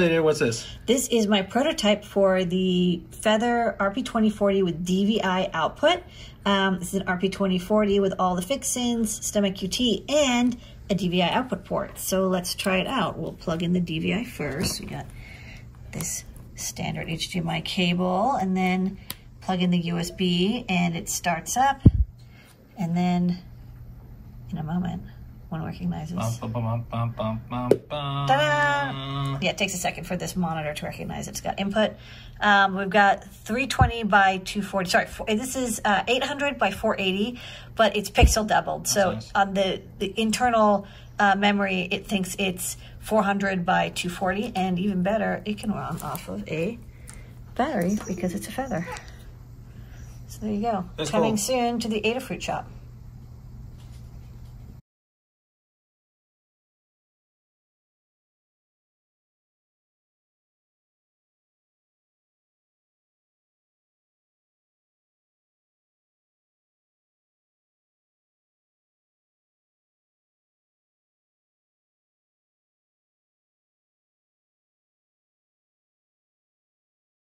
Okay, what's this? This is my prototype for the Feather RP2040 with DVI output. This is an RP2040 with all the fixins, stomach QT, and a DVI output port. So let's try it out. We'll plug in the DVI first. We got this standard HDMI cable, and then plug in the USB, and it starts up. And then in a moment, one recognizes. Ta-da! Yeah, it takes a second for this monitor to recognize it's got input. We've got 320 by 240. Sorry, this is 800 by 480, but it's pixel doubled. That's so nice. On the internal memory, it thinks it's 400 by 240, and even better, it can run off of a battery because it's a feather. So there you go. That's coming cool. Soon to the Adafruit shop.